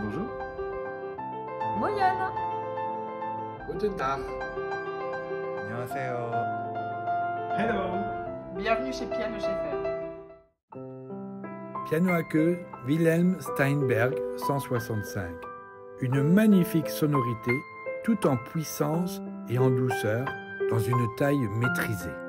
Bonjour. Moyana. Guten Tag. Annyeonghaseyo. Hello. Bienvenue chez Piano Schaeffer. Piano à queue, Wilhelm Steinberg 165. Une magnifique sonorité, tout en puissance et en douceur, dans une taille maîtrisée.